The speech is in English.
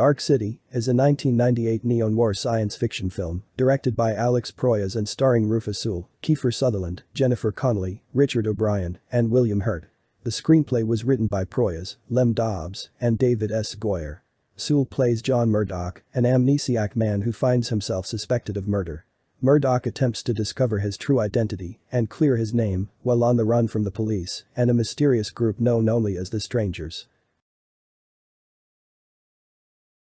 Dark City is a 1998 neo-noir science fiction film directed by Alex Proyas and starring Rufus Sewell, Kiefer Sutherland, Jennifer Connelly, Richard O'Brien, and William Hurt. The screenplay was written by Proyas, Lem Dobbs, and David S. Goyer. Sewell plays John Murdoch, an amnesiac man who finds himself suspected of murder. Murdoch attempts to discover his true identity and clear his name while on the run from the police and a mysterious group known only as the Strangers.